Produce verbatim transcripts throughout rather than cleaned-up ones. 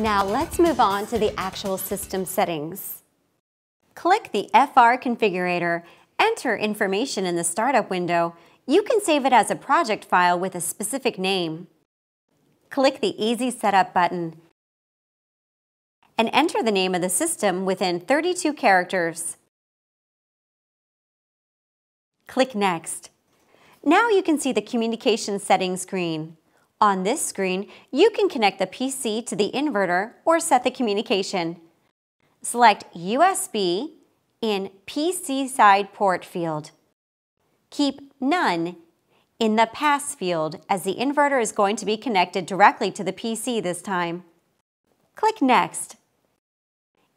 Now let's move on to the actual system settings. Click the F R Configurator, enter information in the startup window. You can save it as a project file with a specific name. Click the Easy Setup button and enter the name of the system within thirty-two characters. Click Next. Now you can see the communication settings screen. On this screen, you can connect the P C to the inverter or set the communication. Select U S B in P C side port field. Keep None in the Pass field, as the inverter is going to be connected directly to the P C this time. Click Next.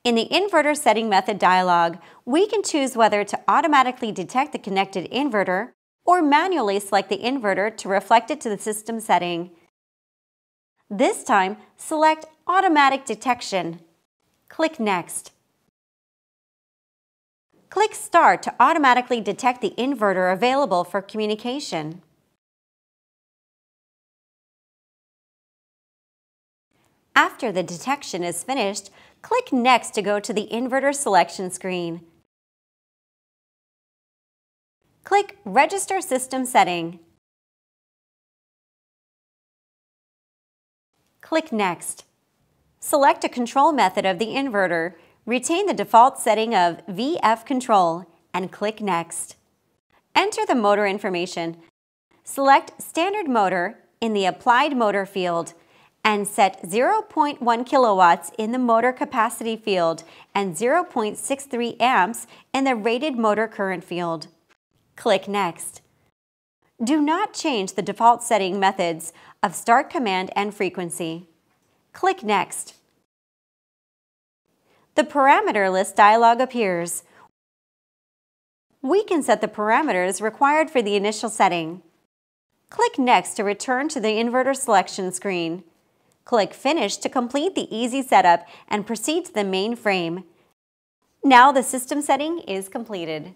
In the Inverter Setting Method dialog, we can choose whether to automatically detect the connected inverter or manually select the inverter to reflect it to the system setting. This time, select Automatic Detection. Click Next. Click Start to automatically detect the inverter available for communication. After the detection is finished, click Next to go to the inverter selection screen. Click Register System Setting. Click Next. Select a control method of the inverter. Retain the default setting of V F Control and click Next. Enter the motor information. Select Standard Motor in the Applied Motor field and set zero point one kilowatts in the Motor Capacity field and zero point six three amps in the Rated Motor Current field. Click Next. Do not change the default setting methods of Start Command and Frequency. Click Next. The Parameter List dialog appears. We can set the parameters required for the initial setting. Click Next to return to the inverter selection screen. Click Finish to complete the easy setup and proceed to the main frame. Now the system setting is completed.